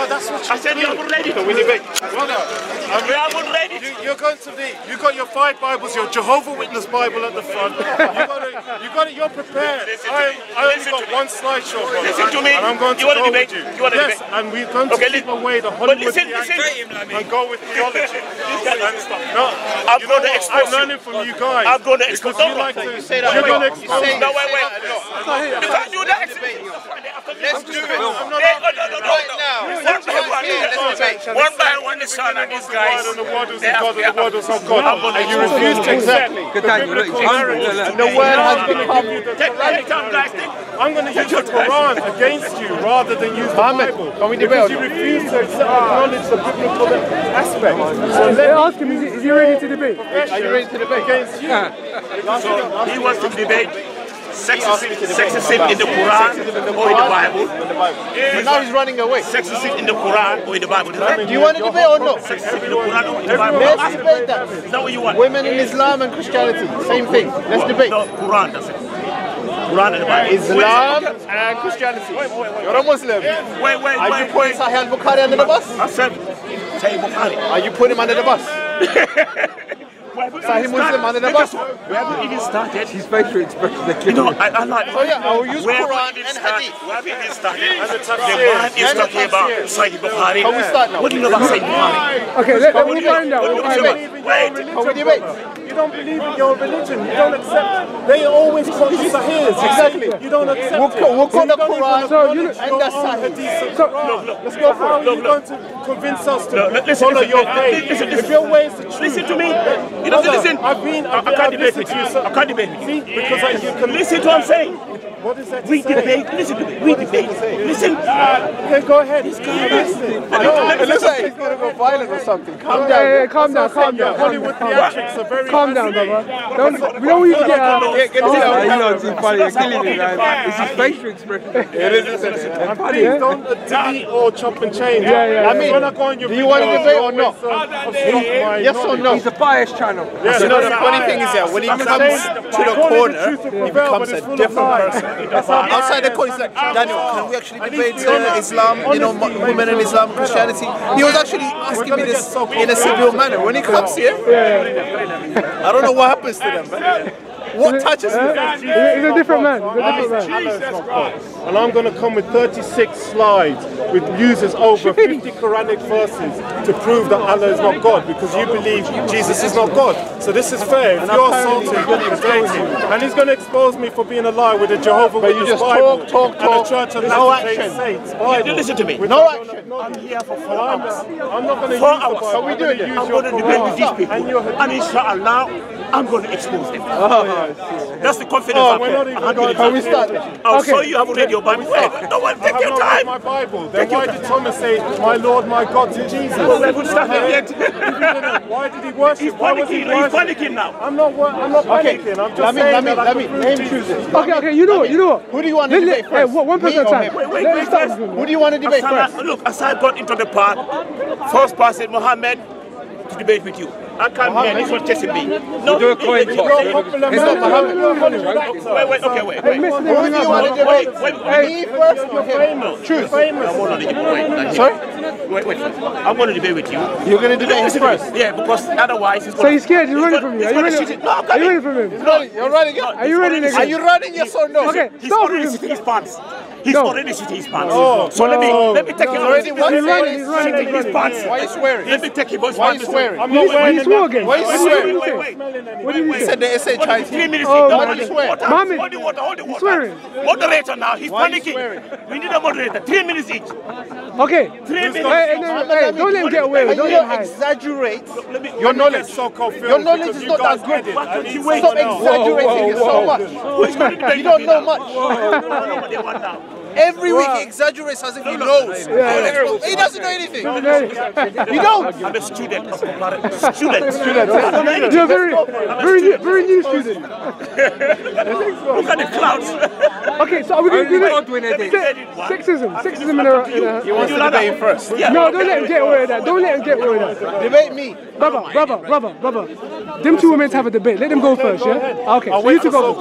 Oh, that's what you said. You haven't read it. We haven't read it. You're going to the. You got your 5 Bibles, your Jehovah Witness Bible at the front. You're prepared. I only got one slideshow. Listen to me. And I'm going to go with you. Yes, and we're going to keep away the Hollywood and go with theology. No, I'm going to expose you. I'm learning from you guys. I'm going to expose you. You say that. You're going to expose me. No, wait, wait. You can't do that. Let's do it. No. One by one, the Son and these guys. The word is God and the word is not God. And you refuse to accept the word has become. I'm going to use the Quran against you rather than use the Bible. Because you refuse to acknowledge the biblical aspect. So they ask him, is he ready to debate? Are you ready to debate? Against you. So he wants to debate. Sexism in the Quran or in the Bible. But now he's running away. Sexism in the Quran or in the Bible. Do you want to debate or no? Sexism in the Quran or in the Bible. Let's debate that. Is that what you want? Women in Islam and Christianity, same thing. Let's debate. No, Quran does it. Quran and the Bible. Islam and Christianity. You're a Muslim. Wait. Are you putting Sahih al-Bukhari under the bus? I said Sahih al-Bukhari. Are you putting him under the bus? Sahih Muslim under the bus. We haven't even started. His facial expression. I like. Oh yeah, I will use Quran and Hadith. We haven't even started. The man is talking about Sahih Bukhari. Can we start now? What do you know about Sahih Bukhari? Okay, let me find out. You don't believe in your religion. You don't accept. They always quote Sahihs. Exactly. You don't accept it. We'll quote the Quran and the Sahih. Let's go for it. How are you going to convince us to follow your faith? If your way is the truth. Listen to me. You don't listen. I can't debate with you. I can't debate with you. Because you can listen to what I'm saying. What is that? We debate. Listen to me. We debate. Listen. Okay, go ahead. He's going to listen. It looks like he's going to go violent or something. Calm down. Calm down. Hollywood theatrics are very. Calm down, brother. We don't even get out of it. It's funny. You're killing me, man. It's his facial expression. It is. Don't debate or chop and change. I mean, do you want to debate or not? Yes or no? He's a biased child. You know the funny thing is that when he comes to the corner, he becomes a different person. Outside the corner, he's like, Daniel, can we actually debate Islam, women in Islam, Christianity? He was actually asking me this in a civil manner. When he comes here, I don't know what happens to them, man. What touches me? He's a different man. Jesus Christ. And I'm going to come with 36 slides with uses over 50 Quranic verses to prove that Allah is not God, because you believe Jesus is not God. So this is fair. If you're assaulting, and he's going to expose me for being a liar with a Jehovah Witness Bible and a church of Latter-day Saints Bible. You listen to me. With no action. I'm here for 4 hours. I'm not going to use the Bible. How we doing? I'm going to debate with these people. And inshallah, I'm going to expose them. That's the confidence I've got. Can we start? I'll show you how to read your Bible. No one take your time. My Bible. Then why did Thomas say, "My Lord, my God" to Jesus? Well, we haven't started yet. Why did he worship? He's panicking now. I'm not panicking. I'm just saying. Let me name choosers. Okay. You know what? Who do you want to debate first? One person at a time. Wait. Who do you want to debate first? Look, Asad got into the path. First person, Muhammad, to debate with you. I can't hear this one chasing me. No, do a coin toss. It's not Muhammad. Wait. Who do you want to debate? Me first or him? Choose. Sorry? Wait. I'm going to debate with you. You're going to debate him first? Yeah, because otherwise he's going to... So he's scared, he's running from you. Are you ready from him? No, you're running. Are you running again? Are you running, yes or no? Okay, stop with his pants. He's already shitting his pants. So let me take him. Already one shitting his pants. Why are you swearing? Let me take him. Why are you swearing? I'm not wearing. Wait, he said the SA Chinese. 3 minutes ago. Hold the water. Swearing. Moderator now, he's panicking. We need a moderator. 3 minutes each. Okay. 3 minutes. Hey, don't let him get away. Don't exaggerate your knowledge. Your knowledge is not that good. Stop exaggerating it so much. You don't know much. Every week he exaggerates as if he knows. He doesn't know anything. You don't. I'm a student. You're a very new student. Look at the clouds. Okay, so are we going to do anything? Sexism. He wants to debate first. No, don't let him get away with that. Debate me. Brother. Them two women have a debate. Let them go first, yeah? Okay, so you two go.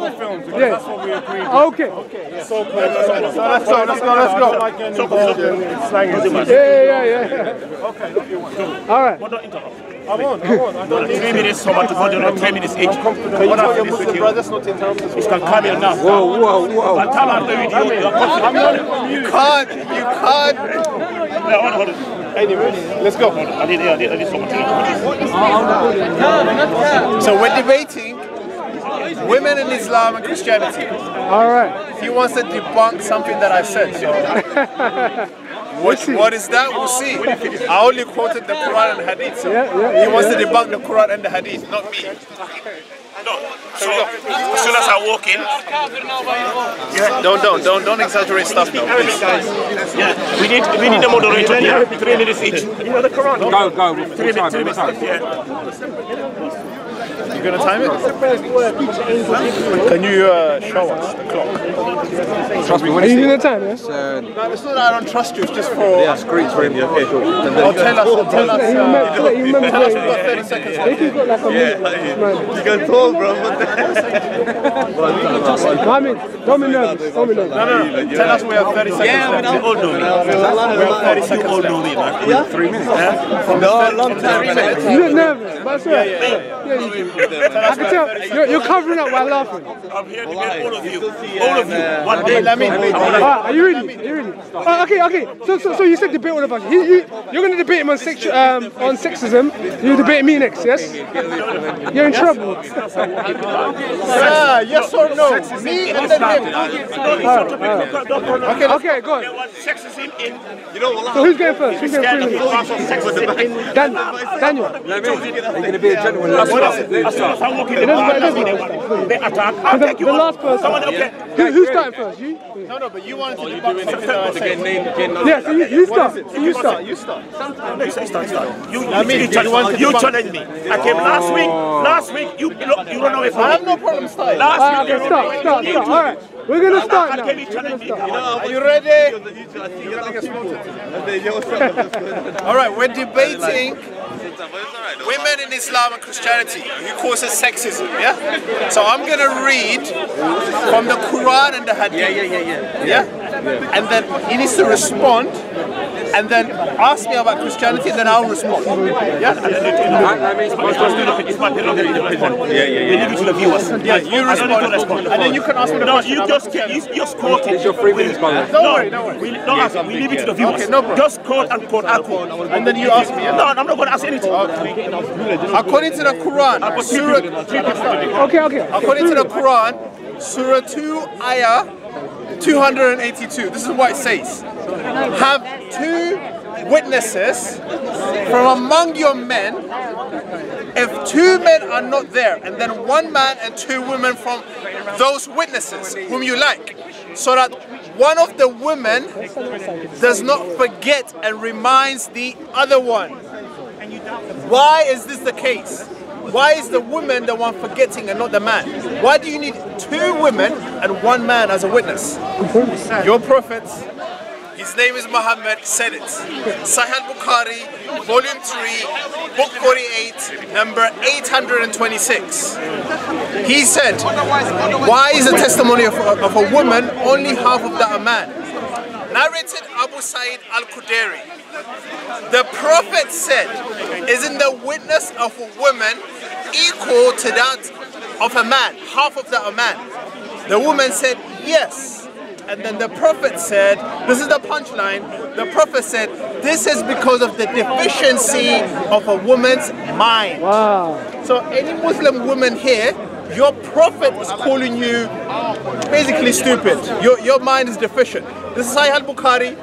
That's what we agreed. Okay. So close. Let's go. Yeah. Okay, look, you want. All right. What do I interrupt? I won't. I don't need 3 minutes, so much more than 3 minutes each. You can come here now. Whoa. You can't. Anyway, let's go. I need so much. So we're debating women in Islam and Christianity. All right. He wants to debunk something that I said, so. What is that? We'll see. I only quoted the Quran and Hadith. So he wants to debunk the Quran and the Hadith, not me. No. So, as soon as I walk in, don't exaggerate stuff now. Yeah. We need a moderator. Yeah. 3 minutes each. You know the Quran. Go. 3 minutes. Yeah. You gonna time it? Can you show us the clock? Trust me, when you gonna time it? No, it's not that I don't trust you. It's just for. Yeah, screens for him. Okay, cool. Tell us. You remember? You've got 30 seconds. You can talk, bro. Don't be nervous. No. Tell us we have 30 seconds. Yeah, we all know it. We have 30 seconds. You all know it. Yeah. 3 minutes. No, long time. You're nervous, but yeah. I can tell you're covering up while laughing. I'm here to get all of you, one day. Are you ready? Oh, okay. So you said debate all of us. You're going to debate him on sexism. You debate me next, yes? You're in trouble. Yes or no? Me and then him. Okay, go on. So who's going first? Daniel. Are you going to be a gentleman? The last person. Who started first? You? No, but you wanted to do it. Yeah, so you start. Sometimes. You challenge me. I came last week. You run away from me. I have no problem starting. Last week. All right. We're going to start now. Are you ready? All right, we're debating women in Islam and Christianity. He calls it sexism, yeah? So I'm going to read from the Quran and the Hadith. Yeah? And then he needs to respond, and then ask me about Christianity, then I'll respond. Yeah? You do to the viewers. Yeah, you respond. And then you can ask me the question. You just quote it. It's your free minutes, brother. Don't worry. We leave it to the viewers. Okay, no problem. Just quote. And then you ask me. No, I'm not going to ask anything. According to the Quran, Surah... Okay. According to the Quran, Surah 2, ayah 282. This is what it says. Have 2 witnesses from among your men. If 2 men are not there, and then 1 man and 2 women from those witnesses whom you like, so that one of the women does not forget and reminds the other one. Why is this the case? Why is the woman the one forgetting and not the man? Why do you need 2 women and 1 man as a witness? Your prophets. His name is Muhammad, said it. Sahih al-Bukhari, volume 3, book 48, number 826. He said, why is the testimony of a woman only half of that a man? Narrated Abu Sa'id Al-Khudri. The Prophet said, isn't the witness of a woman equal to that of a man, half of that a man? The woman said, yes. And then the Prophet said, this is the punchline, the Prophet said, this is because of the deficiency of a woman's mind. Wow. So any Muslim woman here, your Prophet is calling you basically stupid. Your mind is deficient. This is Sahih al-Bukhari,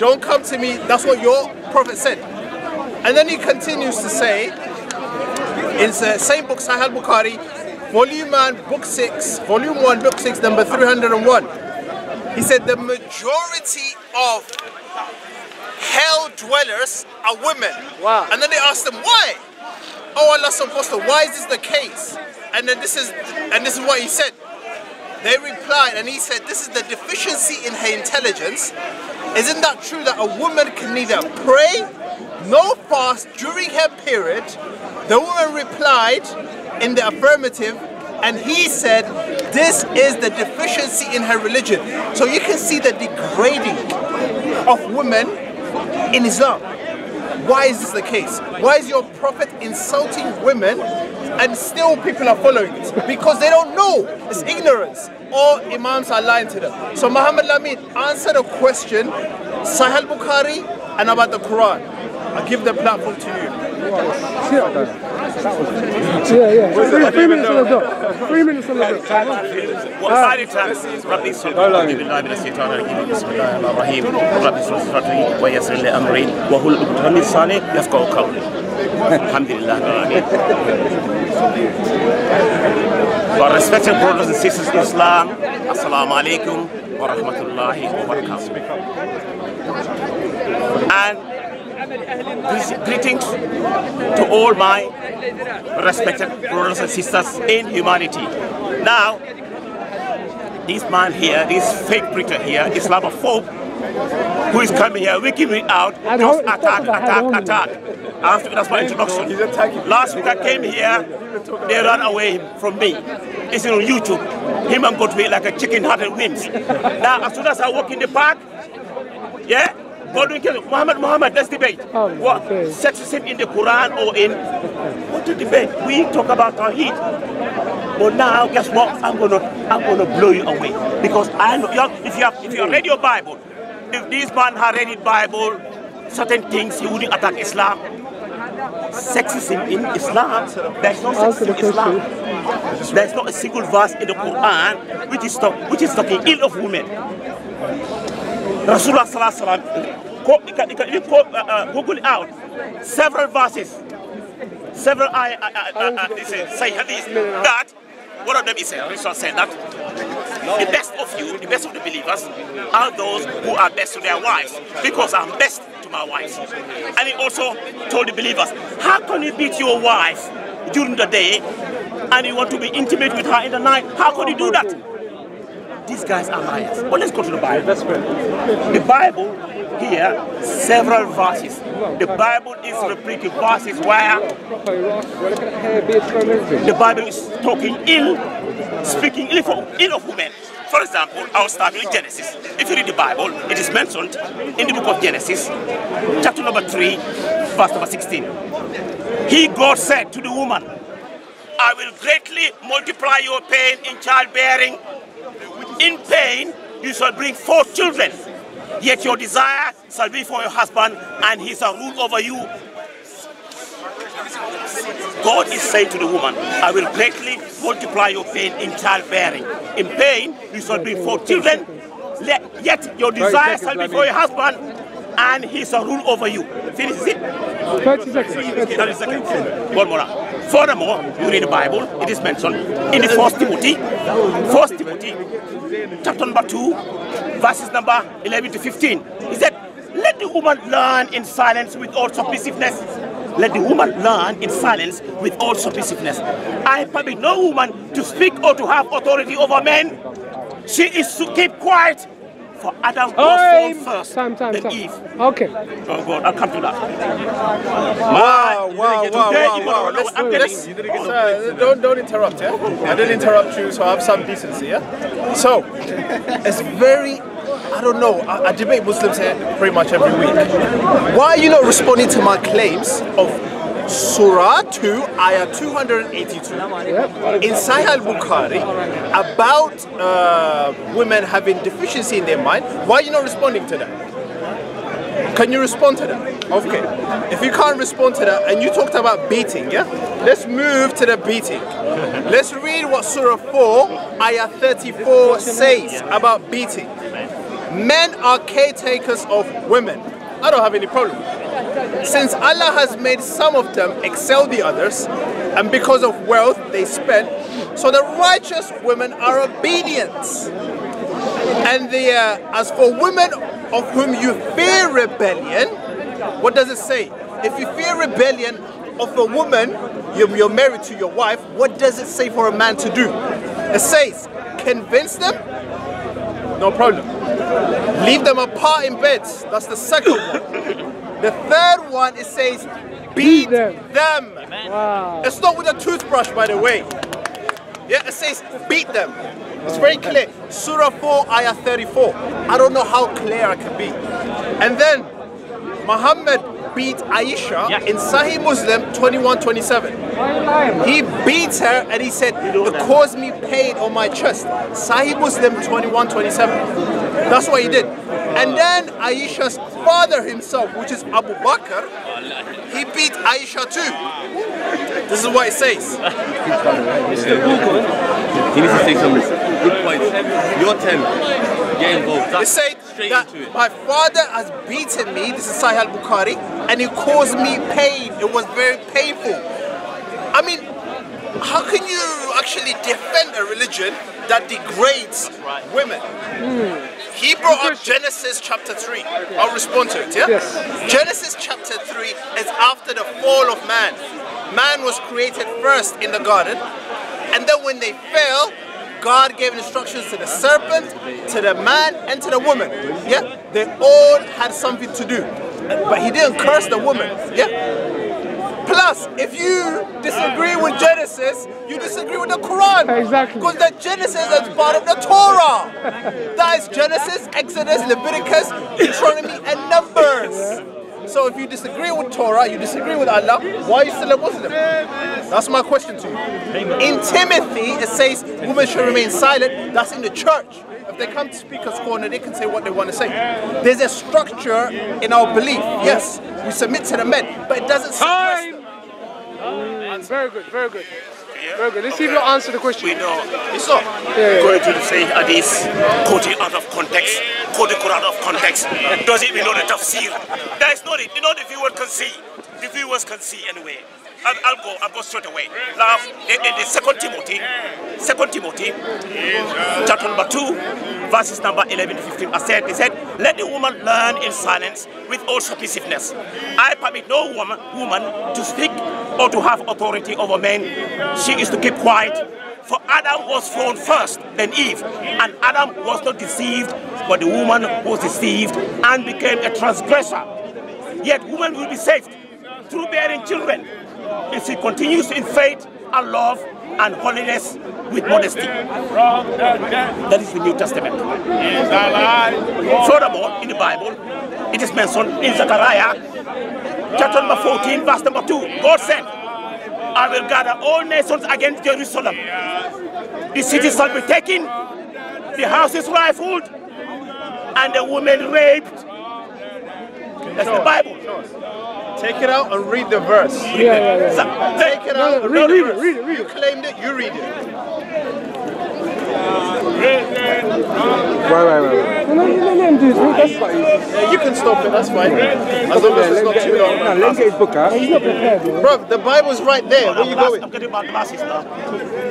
don't come to me, that's what your Prophet said. And then he continues to say, in the same book, Sahih al-Bukhari, volume 1, book 6, number 301. He said the majority of hell dwellers are women. Wow. And then they asked them why? Oh, Allah's Apostle, why is this the case? And then this is what he said. They replied and he said, this is the deficiency in her intelligence. Isn't that true that a woman can neither pray nor fast during her period? The woman replied in the affirmative, and he said, This is the deficiency in her religion. So you can see the degrading of women in Islam. Why is this the case? Why is your prophet insulting women and still people are following it? Because they don't know. It's ignorance. All imams are lying to them. So Muhammad Lameen answered a question, Sahih al-Bukhari and about the Quran. I give the platform to you. Yeah. 3 minutes on the dot. 3 minutes on the dot. What side attacks is Rabbi Sultan, Ibn Ibn Sultan, Rahim, Rabbi Sultan, wa Yasir al Amri, wa Hul Uqtami Sani, Yafqa Qawli. Alhamdulillah. Our respected brothers and sisters in Islam, Assalamu alaikum wa rahmatullahi wa barakatuh. And greetings to all my respected brothers and sisters in humanity. Now, this man here, this fake preacher here, Islamophobe, who is coming here wicking me out, just attack. That's my introduction. Last week I came here, they ran away from me. It's on YouTube. Him and got me like a chicken heart and wings. Now, as soon as I walk in the park, yeah, Muhammad, let's debate. What? Sexism in the Quran or in... What to debate? We talk about Tawheed. But now, guess what? I'm gonna blow you away. Because I know, if you read your Bible, if this man had read his Bible, certain things, he wouldn't attack Islam. Sexism in Islam, there's no sexism in Islam. There's not a single verse in the Quran which is talking ill of women. Rasulullah Sallallahu Google out several verses, several say hadith that one of them is Rasulullah said that the best of you, the best of the believers, are those who are best to their wives, because I'm best to my wives. And he also told the believers, how can you beat your wife during the day and you want to be intimate with her in the night? How can you do that? These guys are liars. Well, let's go to the Bible. The Bible here, several verses. The Bible is repeated verses where the Bible is talking ill, speaking ill of women. For example, I'll start with Genesis. If you read the Bible, it is mentioned in the book of Genesis, chapter number 3, verse number 16. He, God, said to the woman, I will greatly multiply your pain in childbearing. In pain, you shall bring forth children, yet your desire shall be for your husband, and he shall rule over you. God is saying to the woman, I will greatly multiply your pain in childbearing. In pain, you shall bring forth children, yet your desire shall be for your husband, and he shall rule over you. Finish it. 30 seconds. 30 seconds. One more. Furthermore, you read the Bible, it is mentioned in the First Timothy, chapter number 2, verses number 11 to 15. He said, let the woman learn in silence with all submissiveness. Let the woman learn in silence with all submissiveness. I permit no woman to speak or to have authority over men. She is to keep quiet. For Adam was first, then Eve. Okay. Oh God, I'll come to that. Wow. Don't interrupt, yeah? I didn't interrupt you, so I have some decency, yeah? So, it's very, I don't know, I debate Muslims here pretty much every week. Why are you not responding to my claims of Surah 2, ayah 282, in Sahih al-Bukhari, about women having deficiency in their mind? Why are you not responding to that? Can you respond to that? Okay. If you can't respond to that, and you talked about beating, yeah? Let's move to the beating. Let's read what Surah 4, ayah 34 says about beating. Men are caretakers of women. I don't have any problem. Since Allah has made some of them excel the others, and because of wealth they spend, so the righteous women are obedient. And as for women of whom you fear rebellion, what does it say? If you fear rebellion of a woman, you're married to your wife, what does it say for a man to do? It says, convince them? No problem. Leave them apart in bed. That's the second one. The third one, it says, beat them. Wow. It's not with a toothbrush, by the way. Yeah, it says beat them. It's very clear. Surah 4, ayah 34. I don't know how clear I can be. And then Muhammad beat Aisha in Sahih Muslim 21:27. He beats her and he said, "The cause me pain on my chest." Sahih Muslim 21:27. That's what he did. And then Aisha's father himself, which is Abu Bakr, he beat Aisha too. This is what it says. He needs to take some good points. Your turn. Get involved. They say that my father has beaten me, this is Sahih al-Bukhari, and it caused me pain. It was very painful. I mean, how can you actually defend a religion that degrades women? He brought up Genesis chapter 3. I'll respond to it, yeah? Yes. Genesis chapter 3 is after the fall of man. Man was created first in the garden, and then when they fell, God gave instructions to the serpent, to the man, and to the woman. Yeah? They all had something to do. But he didn't curse the woman. Yeah? Plus, if you disagree with Genesis, you disagree with the Quran. Exactly. Because that Genesis is part of the Torah. That is Genesis, Exodus, Leviticus, Deuteronomy, and Numbers. So if you disagree with Torah, you disagree with Allah, why are you still a Muslim? That's my question to you. In Timothy, it says women should remain silent. That's in the church. If they come to Speakers Corner, they can say what they want to say. There's a structure in our belief. Yes, we submit to the men, but it doesn't suppress them. Very good, very good. Yeah. Very good. Let's see if you answer the question. We know. It's not going to say hadith, quoting out of context, quoting Quran out of context. Does it mean not a tafsir? That's not it. You know the viewers can see. The viewers can see anyway. I'll go straight away. Now, the Second Timothy, chapter number 2, verses number 11 to 15. It said, "Let the woman learn in silence with all submissiveness. I permit no woman to speak or to have authority over men. She is to keep quiet. For Adam was formed first, then Eve. And Adam was not deceived, but the woman was deceived and became a transgressor. Yet woman will be saved through bearing children, if she continues in faith and love and holiness with modesty." That is the New Testament. Furthermore, in the Bible, it is mentioned in Zechariah, chapter number 14, verse number 2. God said, "I will gather all nations against Jerusalem. The city shall be taken, the houses rifled, and the women raped." That's the Bible. Take it out and read the verse. Yeah. Take it out. Read it. You claimed it, you read it. Right. No, dude. That's fine. Yeah, you can stop it, that's fine. As long as it's not too long. No, let's get his book out. He's not prepared. Bro, the Bible's right there. Where are you going? I'm getting my glasses now.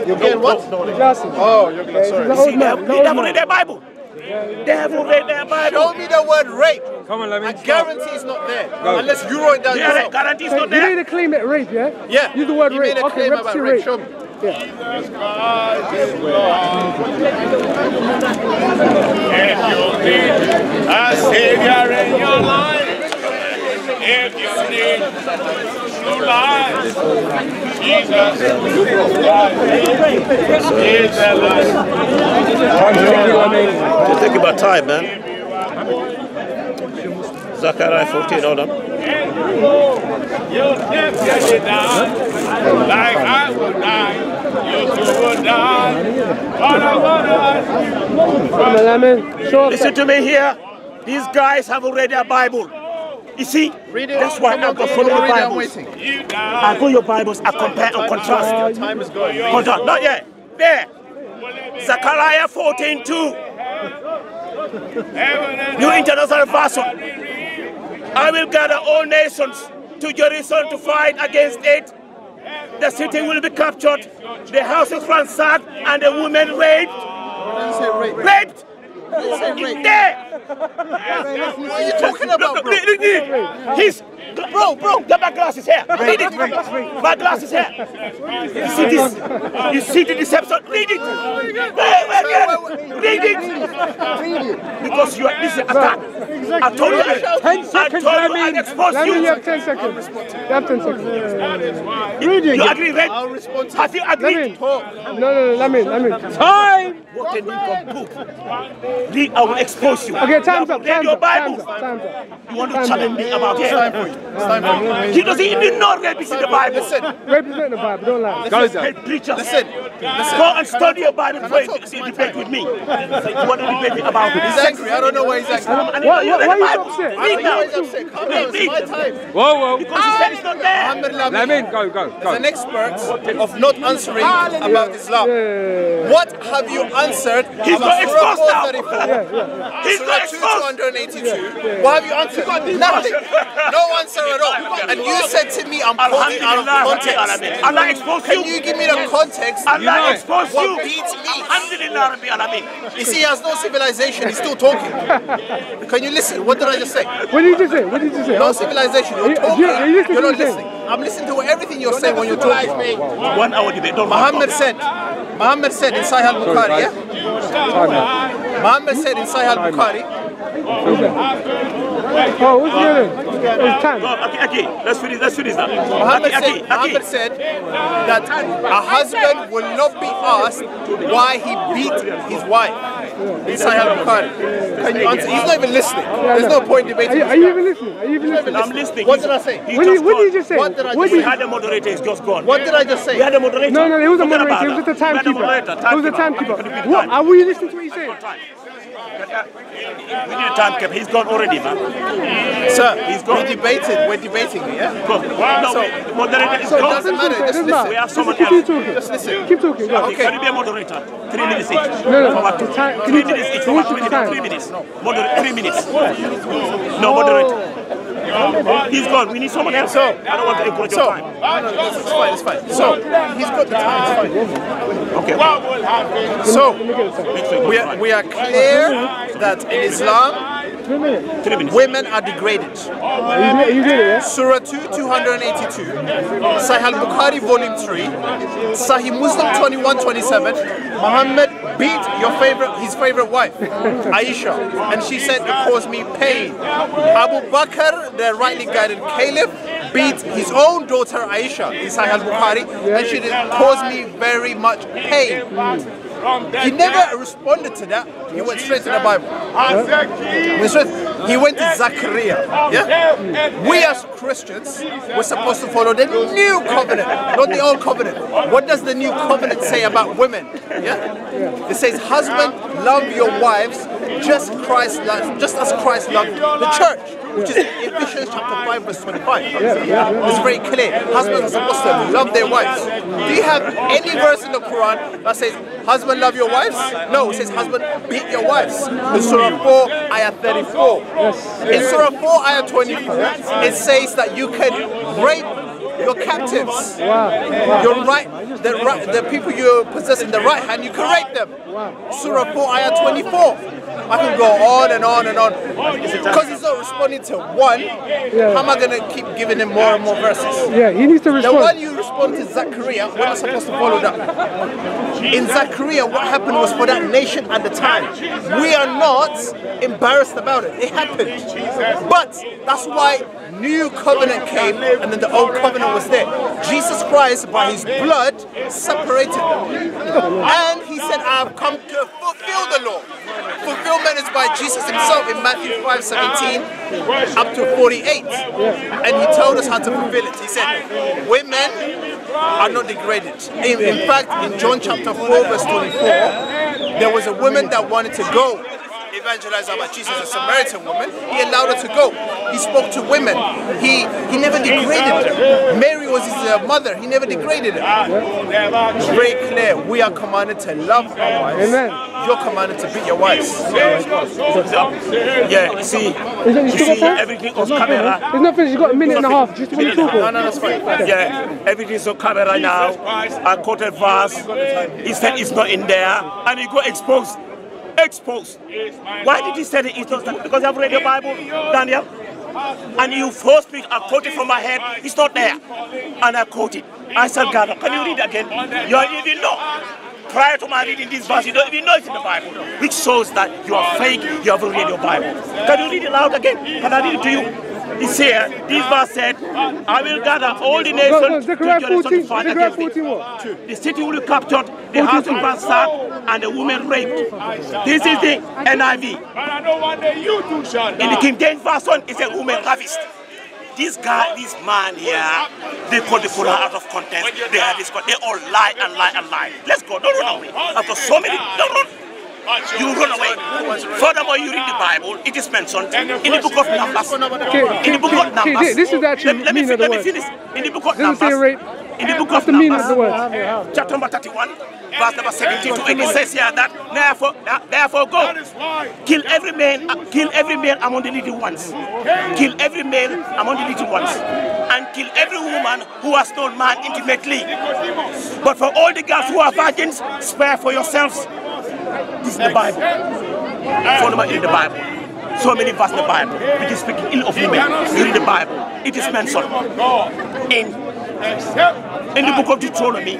You're getting what? Glasses. Oh, you're going to. Sorry. They haven't read their Bible. They haven't read their Bible. Show me the word rape. Come on, let me. I guarantee it's not there. Go. Unless you wrote it down yourself. Guarantee it's not there. You made a claim at rape, yeah? Yeah. Use the word rape. You made a claim about rape. Show me. Just think about time, man. Zechariah 14, hold on. You'll definitely die, like I will die, you two will die. Listen to me here, these guys haven't read their Bible. You see, that's why I've got following Bibles. I've got your Bibles, I compare and contrast. Time is going. Hold on, not yet. There, Zechariah 14:2. New International Version. "I will gather all nations to Jerusalem to fight against it. The city will be captured, the houses ransacked, and the women raped." Raped! It's there! What are you talking about, bro? He's Bro, get my glasses here. Read it. My glasses here. You see this? You see the deception? Read it. Read it. Because you are this attack. I told you. I expose you. You have 10 seconds. You agree, right? Have you agreed? No, let me. Time. What can you conclude? I will expose you. Okay, time's up. Read your Bible. You want to challenge me about it? He doesn't even know rape is in the Bible. Listen. Rape is not in the Bible, don't lie. Guys, listen. Go and study your Bible before you debate with me. You want to debate me about it. He's angry, I don't know why he's angry. Why are you upset? It's my time. Whoa. Because he said it's not there. Lameen, go. As an expert of not answering about Islam, what have you answered about Surah 434? Surah 282. What have you answered? Nothing. No answer. And you said to me, I'm quoting out of context. Allah expose you. Can you give me the context? Allah expose you. What beats me? You see, he has no civilization. He's still talking. Can you listen? What did I just say? What did you say? No civilization. You're talking. You're not listening. I'm listening to everything you're saying when you're talking. 1 hour debate. Muhammad said in Sahih al-Bukhari. Yeah? Muhammad said in Sahih al-Bukhari. Oh, what's the other? It's time. Okay, let's finish that. Muhammad said that a husband will not be asked why he beat his wife. Inside Al-Baqarah. Can you answer? He's not even listening. There's no point debating. Are you even listening? I'm listening. What did I say? What did you just say? We had a moderator. He's just gone. What did I just say? We had a moderator. No, he was a moderator. He was just a timekeeper. What? Are we listening to what he's saying? We need a timekeeper. He's gone already, man. Sir, he's gone. We're debating, yeah? No, moderator is gone. It doesn't matter. Just listen. We have someone else. Just listen. Keep talking. Okay. Can you be a moderator? 3 minutes each. No. 3 minutes each. 3 minutes. Moderate 3 minutes. No, moderator. He's gone. We need someone else. So, I don't want to encourage your time. It's fine. So, he's got the time. It's fine. Okay. What will happen? So, we are clear that in Islam, women are degraded. Surah 2, 282. Sahih al-Bukhari, Volume 3. Sahih Muslim, 2127. Muhammad beat his favorite wife, Aisha. And she said, it caused me pain. Abu Bakr, the rightly guided caliph, beat his own daughter Aisha in Sahih al-Bukhari. And she caused me very much pain. He never responded to that. He went straight to the Bible. He went to Zechariah. Yeah? We as Christians, we're supposed to follow the new covenant, not the old covenant. What does the new covenant say about women? Yeah? It says, husband, love your wives, just as Christ loved the church, which is Ephesians chapter 5, verse 25. It's very clear. Husbands are supposed to love their wives. Do you have any verse in the Quran that says, husband, love your wives? No, it says, husband, beat your wives. In Surah 4, ayah 34. In Surah 4, ayah 24, it says that you can rape your captives. Wow. Your the people you possess in the right hand, you can rape them. Wow. Surah 4, ayah 24. I can go on. Because he's not responding to one, how am I going to keep giving him more and more verses? Yeah, he needs to respond. Now, when you respond to Zechariah, we're not supposed to follow that. In Zechariah, what happened was for that nation at the time. We are not embarrassed about it. It happened. But that's why new covenant came and then the old covenant was there. Jesus Christ, by his blood, separated them. And he said, I have come to fulfill the law. Fulfillment is by Jesus himself in Matthew 5:17 up to 48. And he told us how to fulfill it. He said, women are not degraded. In fact, in John chapter 4, verse 24, there was a woman that wanted to go evangelize about Jesus, a Samaritan woman. He allowed her to go. He spoke to women. He never degraded them. Mary was his mother. He never degraded her. It's very clear. We are commanded to love our wives. Amen. You're commanded to beat your wives. Yeah, you see everything on camera. It's not finished. You've got a minute and a half. Just want to talk. No, that's fine. Yeah, everything's on camera now. I quoted verse. He said it's not in there. And he got exposed. Exposed. Why did he say it? Because you have read your Bible, Daniel. and you forced me, I quoted from my head, it's not there. And I quoted. I said, Ghana, can you read again? You didn't know. Prior to my reading this verse, you don't even know it's in the Bible, which shows that you are fake, you haven't read your Bible. Can you read it loud again? Can I read it to you? It's here. This verse said, I will gather all the nations to fight against it. The city will be captured, the house will be ransacked, and the woman raped. This is the NIV. In the King James Version, it's a woman ravished. This guy, this man here, they put the Quran out of context. They have this. They all lie and lie and lie. Let's go. Don't run away. After so many, don't run. You run away. Furthermore, you read the Bible. It is mentioned in the book of Numbers. In the book of Numbers. This is actually the meaning of the word. In the book of Numbers. In the book of Numbers, chapter number 31, verse number 17 to 8, it says here that therefore go, kill every male among the little ones, kill every male among the little ones, and kill every woman who has known man intimately. But for all the girls who are virgins, spare for yourselves. This is the Bible. Follow me in the Bible. So many verses in the Bible, which is speaking ill of women. You read the Bible. It is mentioned in the book of Deuteronomy,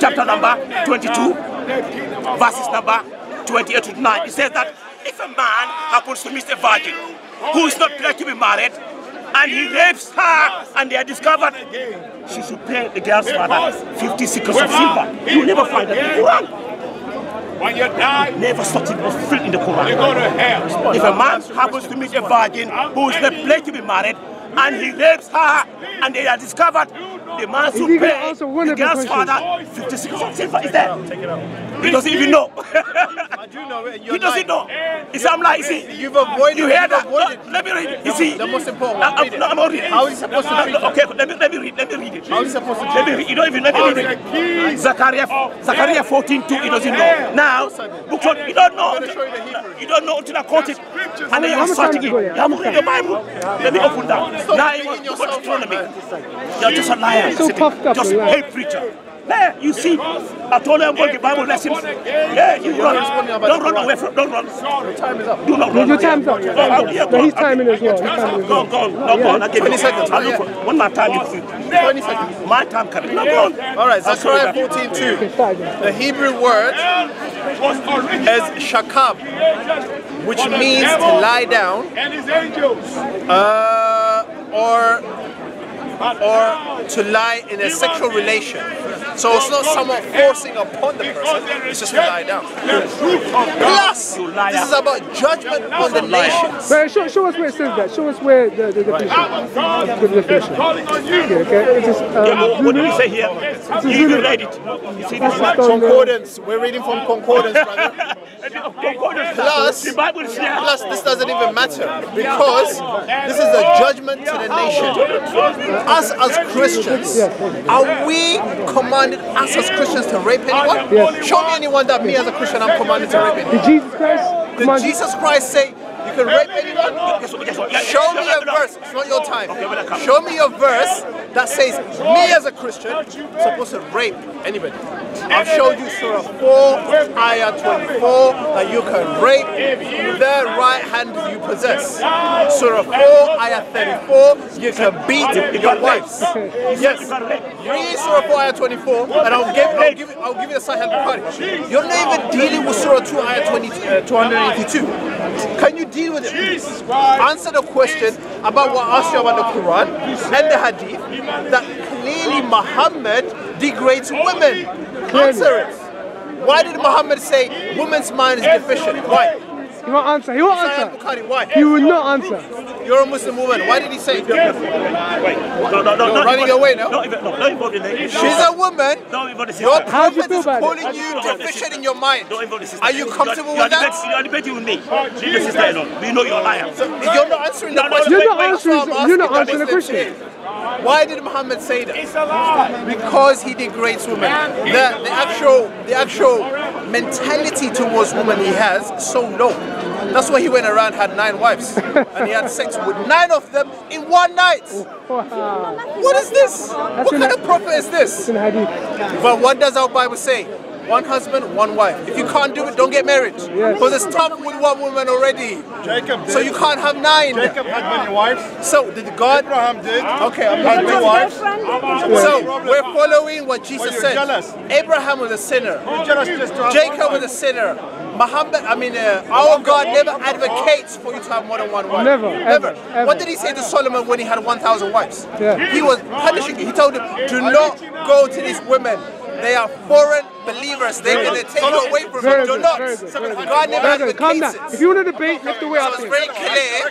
chapter number 22, verses number 28 to 9. It says that if a man happens to miss a virgin who is not pledged to be married, and he rapes her, and they are discovered, she should pay the girl's father 50 shekels of silver. You never find that in the Quran. When you die, never such it was filled in the Quran. You go to hell. If a man happens to meet a virgin who is not pledged to be married, and he rapes her, and they are discovered, the man should pay the girl's father 56 of silver. Is that? He doesn't even know. I do know it. He doesn't know. Islam lies. You've avoided. You hear that? No, let me read it. You see? The most important one. No, I'm not reading. How is he supposed to read it? Okay, let me read it. How is he supposed to read it? You don't even let me read it. Zechariah 14:2. He doesn't know. Now, you don't know. You don't know until I quote it, and then you're searching it. You haven't read the Bible. Let me open that. Now it was Deuteronomy. You're just a liar. So just a preacher. There, you see, I told them about the Bible lessons. Yeah, you run. Don't run away from. Don't run. Your time is up. Do not run. Your time's up. No, he's timing as well. Go on. I give you 20 seconds. I look for one more time. 20 seconds. My time coming. Go on. All right, Zechariah 14:2. The Hebrew word is shakab, which means to lie down, or to lie in a sexual relation. So it's not someone forcing upon the person, it's just to lie down. Plus, this is about judgment on the nations. Well, show us where it says that. Show us where the definition. Okay. What do you say here? You read it. Concordance. We're reading from concordance, brother. Plus, this doesn't even matter because this is a judgment to the nation. Us as Christians, are we commanded us as Christians to rape anyone? Yes. Show me anyone that me as a Christian I'm commanded to rape anyone. Did Jesus Christ say you can rape anyone? Show me a verse. It's not your time. Show me a verse that says me as a Christian I'm supposed to rape anybody. I've showed you Surah 4, ayah 24, that you can rape the right hand you possess. Surah 4, ayah 34, you can beat your wives. Yes. Read Surah 4, ayah 24, and I'll give you the Sahih al-Bukhari. You're not even dealing with Surah 2, ayah 282. Can you deal with it? Answer the question about what I asked you about the Quran and the Hadith that clearly Muhammad degrades women. Answer it. Why did Muhammad say women's mind is deficient? Why? He won't answer. He won't answer. Why? He will not answer. You're a Muslim woman. Why did he say? You're running away now. She's a woman. Your prophet is calling you deficient in your mind. Are you comfortable with that? You're debating with me. This is not. You know you're a liar. You're not answering the question. You're not answering the question. Why did Muhammad say that? It's a lie. Because he degrades women. The actual mentality towards women he has so low. That's why he went around, had 9 wives, and he had sex with 9 of them in one night. Wow. What is this? What kind of prophet is this? But what does our Bible say? one husband, one wife. If you can't do it, don't get married. Yes. Because it's tough with one woman already. Jacob did. So you can't have nine. Jacob had many wives. So did God? Abraham did. Okay, had two wives. So we're following what Jesus said. Jealous. Abraham was a sinner. Jacob was a sinner. Muhammad, our God never advocates for you to have more than one wife. Never. Never. What did he say to Solomon when he had 1,000 wives? Yeah. He was punishing. He told him, do not go to these women. They are foreign believers. They're going to take you away from you. Do not. God never advocates it. If you want to debate, lift the way out. So it's very clear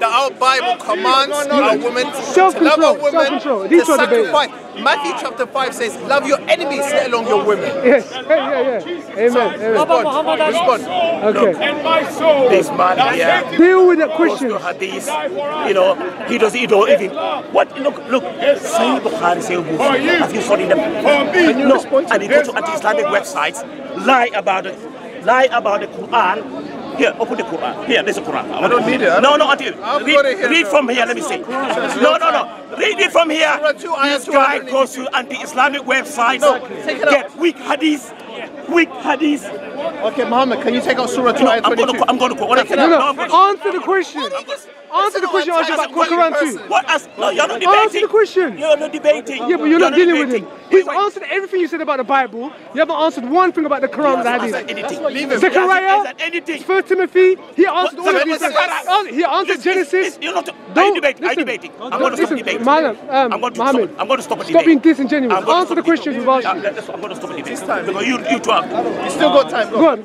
that our Bible commands our women to love our women, to sacrifice. Matthew chapter 5 says, love your enemies, let alone your women. Yes. Yeah. Amen. Respond. Okay. And my soul. This man here. Deal with the question. Hadith. You know, he doesn't even. What? Look. Sahih Bukhari, Sahih Muslim. Have you studied them? No. And he goes to anti-Islamic websites, lie about it. Lie about the Quran. Here, open the Quran. Here, there's a Quran. I don't need it. No, until read from here. Let me see. No. Read it from here. This guy goes to anti-Islamic websites. Get weak hadith. Weak hadith. Okay, Muhammad, can you take out Surah 2? I'm going to quote. Answer the question. Answer the question. No, you're not debating. Answer the question. You're not debating. Yeah, but you're not dealing with it. He's answered everything you said about the Bible. You haven't answered one thing about the Quran and the Hadith. Zechariah, 1 Timothy, he answered all of these things. He answered Genesis. I'm debating. I'm going to stop debating. I'm going to stop debating. Stop being disingenuous. Answer the question you've asked. I'm going to stop debating. You talk. You still got time. Go on.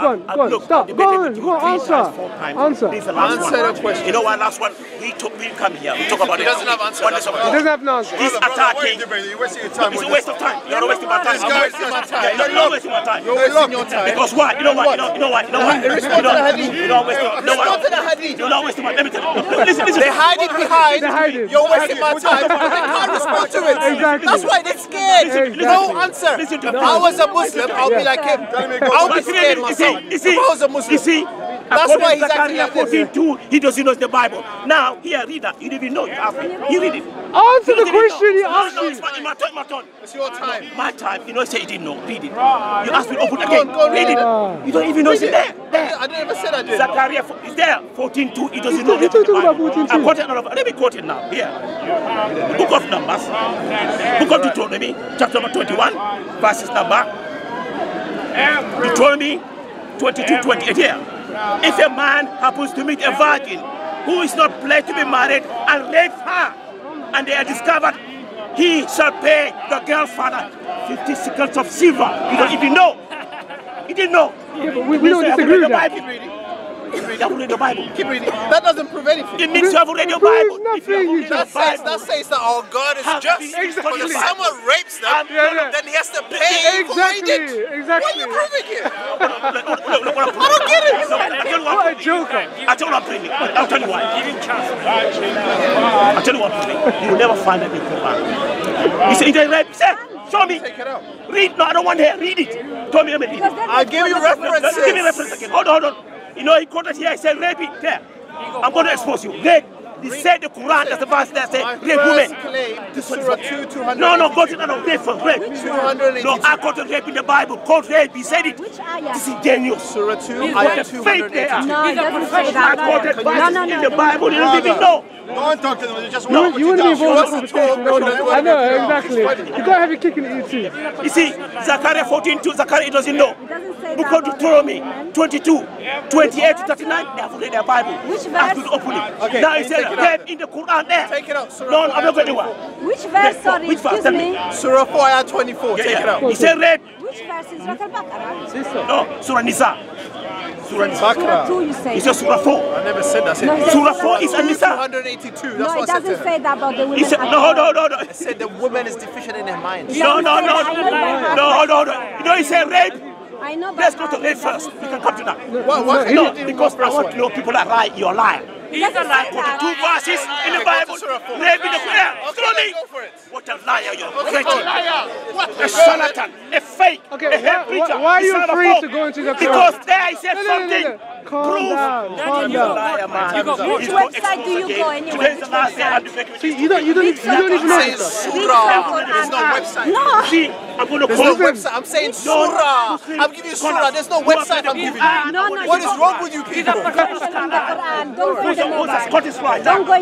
Stop. Go on. Answer. Answer the question. You know what? Last one. We come here. We talk about it. He doesn't have answer. He doesn't have an answer. He's attacking. It's a waste of time. You're wasting my time. You're wasting my time. You're wasting your time. Because why? You know what? You're not wasting my time. Let me tell you. Listen. They hide it behind. You're wasting my time. They can't respond to it. That's why they're scared. No answer. I was a Muslim. I'll be like him. I'll be scared myself. I was a Muslim. You see? That's why he's acting like this. He doesn't know the Bible. Now, here, read that. You didn't even know it. You read it. Answer the question he asked you. It's my turn. It's your time. My time. You know, say you didn't know. Read it. You asked me to open again. Read it. You don't even know it's there. I never said I did. Zechariah is there. 14:2. He doesn't know it. I quote it. Let me quote it now. Here. The book of Numbers. Book of Deuteronomy. Chapter number 21. Verses number. Deuteronomy 22:28 here. If a man happens to meet a virgin who is not pledged to be married and rapes her, and they are discovered, he shall pay the girl's father 50 shekels of silver. You don't even know. You didn't know. Yeah, but we don't disagree with that. You haven't read the Bible. Keep reading. That doesn't prove anything. It means you haven't read your Bible. That says that our God is just. Exactly. If someone rapes them, then he has to pay for it. Exactly. What are you proving here? I don't get it. What a joke. I tell you what I'm proving. I'll tell you why. I'll tell you what I'm proving. You will never find that in the Quran. You say he didn't rape. Show me. Take it out. Read. No, I don't want to read it. Tell me, let me read it. I'll give you references. Give me references again. Hold on. You know, he quoted here, he said, rape it there. I'm going to expose you. Rape. He said the Quran, that's the verse that says, rape women. This Surah 2, no, go to another rape for rape. No, I quoted rape in the Bible. Quote rape, he said it. Which ayah? This is Daniel. Surah 2, ayah 282. No, he doesn't say that. I quoted verses in the Bible, you don't even know. Don't talk to them, you just want to put it down. You want to talk, I know, exactly. You got to have your kick in it, you see, Zechariah 14:2, Zechariah doesn't know. Book of Deuteronomy 22:28 to 39, they have read their Bible. Which verse? I could open it. Okay. Now it says rape in the Quran there. Take it out. Surah 4, I'm not going to do it. Which verse? Sorry, excuse me. Surah 4, ayah 24. Take it out. He said rape. Which verse is Al-Baqarah? No, Surah Nisa. Surah 2, you say. It's just Surah 4. I never said that. Surah 4 is Nisa. 282. That's what I said. No, it doesn't say that about the women. No. I said the woman is deficient in her mind. No. You know, he said rape. I know, let's go to rape first. You can come to that. No, because I want to know people that lie, you're lying. He's a liar. Two verses in the Bible. Rape in the Quran. What a liar you are. A charlatan. A fake. A head preacher. Why are you afraid to go into the Quran? Because there he said something. Sir, calm down. Which website do you go anyway? You don't even know. Surah. There's no website. No. See, I'm going to call website. I'm saying Surah. I'm giving you Surah. There's no website I'm giving you. What is wrong with you people? Don't go in the mobile. Don't go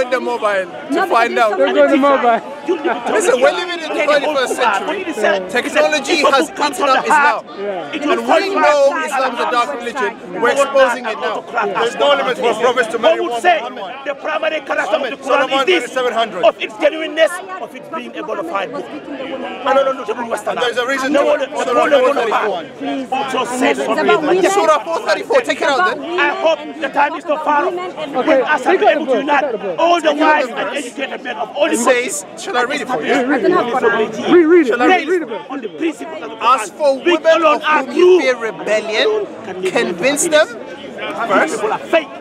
in the mobile to find out. Don't go in the mobile. Listen, we're living in the 21st century. Yeah. Technology has eaten up Islam. Yeah. And we know Islam is a dark religion. We're exposing it now. Yeah. There's no limit for prophets to marry one Muhammad. The primary character of the Quran is this, of its genuineness, of it being a bona fide book. And there's a reason for the Surah 434. Take it out then. I hope the time is not far off. When us are able to unite all the wise and educated men of all the saints. I read it for you. Read it. As for women of whom you fear rebellion, convince them, first,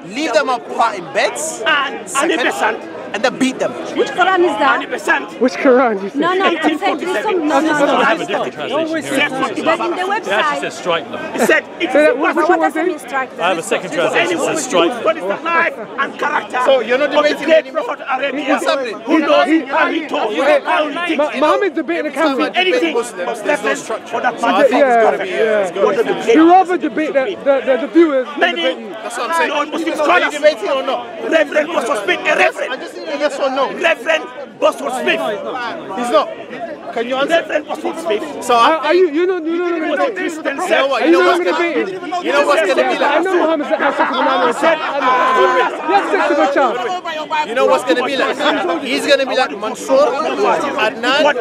leave them apart in beds, second, and then beat them. Which Quran is that? Which Quran? You no, no, I'm saying this one. No, no, no. But in the website. It actually says strike them. It said, what does it mean strike them? I have a second translation that says strike them. What is the life and character of the great prophet Arabia? Who knows how he taught? How he thinks? Muhammad's debating a Catholic. Anything but lessons for that man. Yeah. You rather debate the viewers than debate you. That's what I'm saying. Non-Muslim scholars. Debating or not? Reverend was suspect a reverend. Yes or no? Reverend Bosworth Smith. He's not. Can you answer? Reverend Bosworth Smith. So are you know what's going to be like? I know Muhammad's at Asif Muhammad said. You know what's going to be like? He's going to be like Mansoor, Adnan,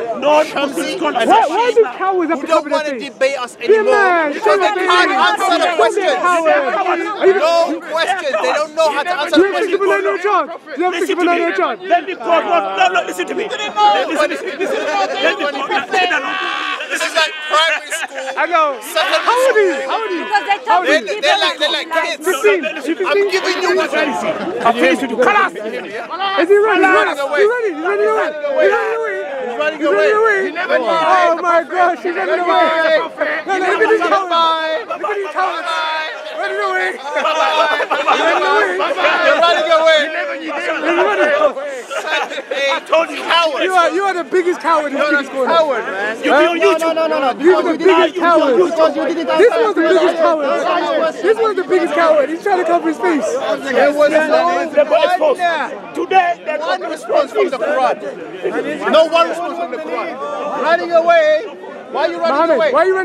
Shamsi. Why do cowards have to come to the thing? Don't want to debate us anymore. Because they can't answer the questions. No questions. They don't know how to answer the questions. Let me call God. No, no, listen to me. This is like primary school. I know. How old are you? Because they told me. They're like kids. I'm giving you what I see. I'm finishing you. Kalas. Is he running? He's running away. He's running away. Oh my gosh, he's running away. Look at his toes. Running away. I told you, coward. You are the biggest coward in Speakers Corner. Coward, man. No. You're the biggest coward. This was the biggest coward. He's trying to cover his face. Today, one response from the Quran. No one response from the Quran. Running away. Why are you running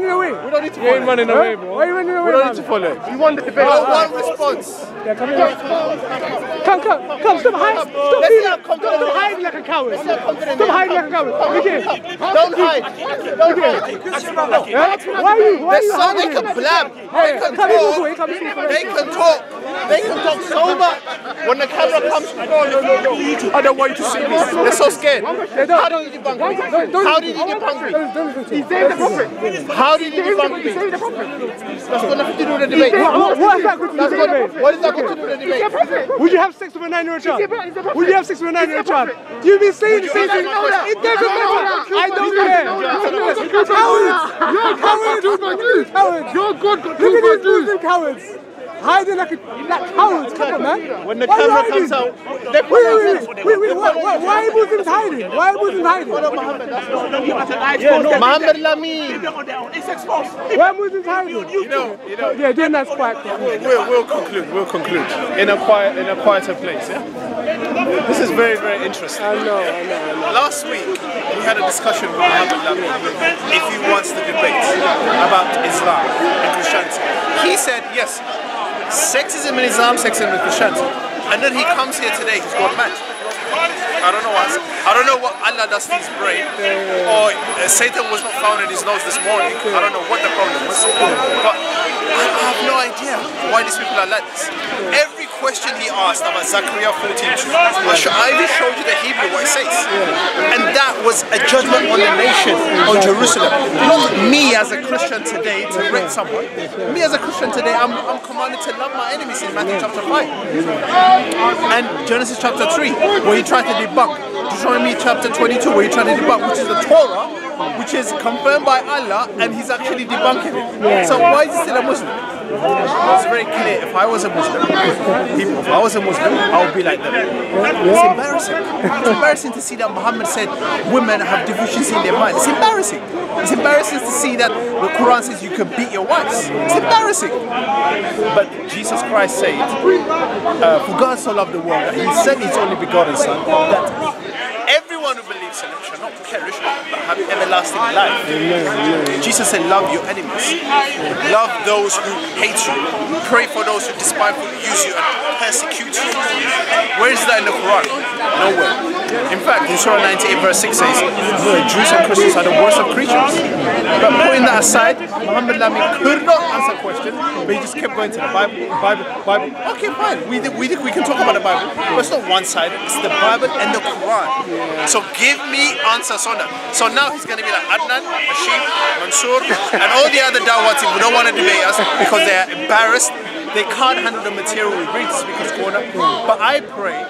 away? We don't need to follow. You ain't running away, bro. Why are you running away? We don't need to follow. You want the debate. One response. Yeah, come. Stop hiding like a coward. Don't hide. They're so they can blab. They can talk. They can talk so much. When the camera comes, no. I don't want you to see this. They're so scared. How do you debunk me? How did he debunk me? That's got nothing to do with the debate. What is that got to do with the debate? Would you have sex with a 9-year-old child? You've been saying the same thing. It doesn't matter. I don't care. You're cowards. You're good. Look at these cowards. Hiding like cowards, come on, man. When the camera comes out, they put it on. Why are Muslims hiding? Muhammad Lameen. It's exposed. Why are Muslims hiding? You know. Yeah, then that's quiet. We'll conclude. In a quieter place, yeah? This is very, very interesting. I know. Last week, we had a discussion with Muhammad Lameen if he wants the debate about Islam and Christianity. He said, yes, sexism in Islam, sexism in Christianity. And then he comes here today, he's got mad. I don't know what Allah does to his brain. Or Satan was not found in his nose this morning. I don't know what the problem is. But I have no idea why these people are like this. Every question he asked about Zechariah 14:2, I even showed you the Hebrew, what it says. And that was a judgment on the nation, on Jerusalem. Not me as a Christian today to rate someone. Me as a Christian today, I'm commanded to love my enemies in Matthew chapter 5. And Genesis chapter 3, where he tried to debunk. Deuteronomy chapter 22, where he tried to debunk, which is the Torah, which is confirmed by Allah, and he's actually debunking it. So why is he still a Muslim? It's very clear. If I was a Muslim, I would be like them. It's embarrassing. It's embarrassing to see that Muhammad said women have deficiency in their mind. It's embarrassing. It's embarrassing to see that the Quran says you can beat your wives. It's embarrassing. But Jesus Christ said, for God so loved the world that He sent His only begotten Son, that everyone who believes in Him shall not perish, but have everlasting life. Amen. Jesus said, love your enemies. Love those who hate you. Pray for those who despitefully use you and persecute you. Where is that in the Quran? Nowhere. In fact, in Surah 98 verse 6 says, Jews and Christians are the worst of creatures. But putting that aside, Muhammad Lameen could not answer questions, but he just kept going to the Bible. Okay, fine. We can talk about the Bible, but it's not one side. It's the Bible and the Quran. So give me answers on that. So now he's going to be like Adnan, Ashif, Mansoor, and all the other Dawati who don't want to debate us because they are embarrassed. They can't handle the material we bring to Speakers Corner. But I pray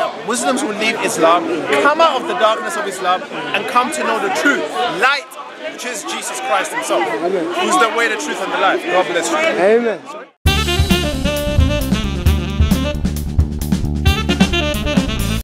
that Muslims will leave Islam, come out of the darkness of Islam, and come to know the truth, light, which is Jesus Christ Himself, who's the way, the truth, and the life. God bless you. Amen.